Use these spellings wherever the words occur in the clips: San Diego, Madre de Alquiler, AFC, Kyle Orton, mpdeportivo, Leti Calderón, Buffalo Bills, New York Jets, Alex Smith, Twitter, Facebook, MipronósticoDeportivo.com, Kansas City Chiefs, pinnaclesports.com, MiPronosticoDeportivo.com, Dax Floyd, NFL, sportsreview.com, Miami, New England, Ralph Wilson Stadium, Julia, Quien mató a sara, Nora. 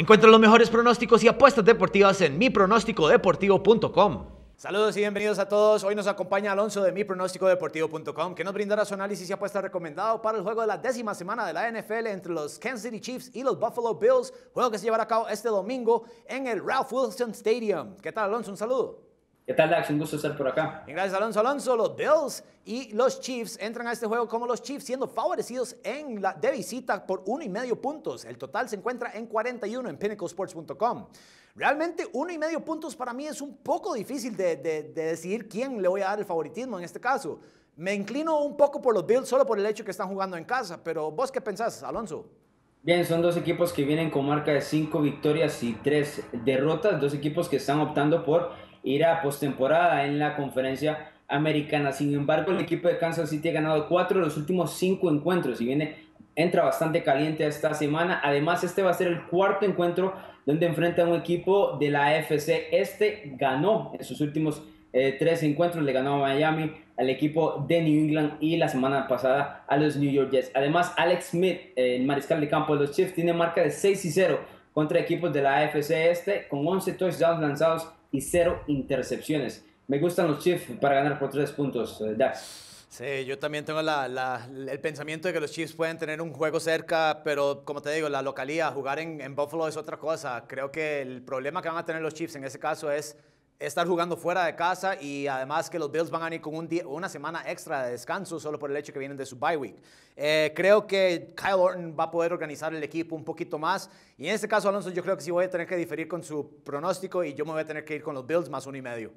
Encuentra los mejores pronósticos y apuestas deportivas en MipronósticoDeportivo.com. Saludos y bienvenidos a todos. Hoy nos acompaña Alonso de MipronósticoDeportivo.com, que nos brindará su análisis y apuesta recomendado para el juego de la 10ª semana de la NFL entre los Kansas City Chiefs y los Buffalo Bills, juego que se llevará a cabo este domingo en el Ralph Wilson Stadium. ¿Qué tal, Alonso? Un saludo. ¿Qué tal, Dax? Un gusto estar por acá. Y gracias, Alonso. Alonso, los Bills y los Chiefs entran a este juego como los Chiefs, siendo favorecidos de visita por 1,5 puntos. El total se encuentra en 41 en pinnaclesports.com. Realmente 1,5 puntos para mí es un poco difícil de decidir quién le voy a dar el favoritismo en este caso. Me inclino un poco por los Bills solo por el hecho que están jugando en casa, pero ¿vos qué pensás, Alonso? Bien, son dos equipos que vienen con marca de 5 victorias y 3 derrotas, dos equipos que están optando por ir a postemporada en la conferencia americana. Sin embargo, el equipo de Kansas City ha ganado 4 de los últimos 5 encuentros y entra bastante caliente esta semana. Además, este va a ser el cuarto encuentro donde enfrenta a un equipo de la AFC. Este ganó en sus últimos 3 encuentros, le ganó a Miami, al equipo de New England y la semana pasada a los New York Jets. Además, Alex Smith, el mariscal de campo de los Chiefs, tiene marca de 6-0 contra equipos de la AFC con 11 touchdowns lanzados y 0 intercepciones. Me gustan los Chiefs para ganar por 3 puntos, Dax. Sí, yo también tengo el pensamiento de que los Chiefs pueden tener un juego cerca, pero como te digo, la localía, jugar en Buffalo es otra cosa. Creo que el problema que van a tener los Chiefs en ese caso es estar jugando fuera de casa, y además que los Bills van a ir con una semana extra de descanso solo por el hecho que vienen de su bye week. Creo que Kyle Orton va a poder organizar el equipo un poquito más, y en este caso, Alonso, yo creo que sí voy a tener que diferir con su pronóstico y yo me voy a tener que ir con los Bills más 1,5.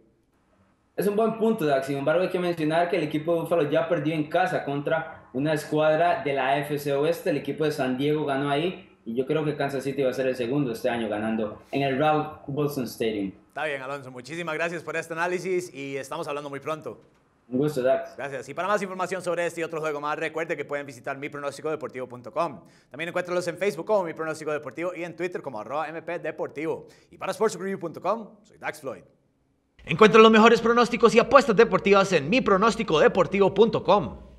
Es un buen punto, Dax. Sin embargo, hay que mencionar que el equipo de Buffalo ya perdió en casa contra una escuadra de la AFC Oeste. El equipo de San Diego ganó ahí, y yo creo que Kansas City va a ser el segundo este año ganando en el Ralph Wilson Stadium. Está bien, Alonso. Muchísimas gracias por este análisis y estamos hablando muy pronto. Un gusto, Dax. Gracias. Y para más información sobre este y otro juego más, recuerde que pueden visitar MipronósticoDeportivo.com. También encuéntralos en Facebook como MipronósticoDeportivo y en Twitter como @mpdeportivo. Y para sportsreview.com, soy Dax Floyd. Encuentra los mejores pronósticos y apuestas deportivas en MipronósticoDeportivo.com.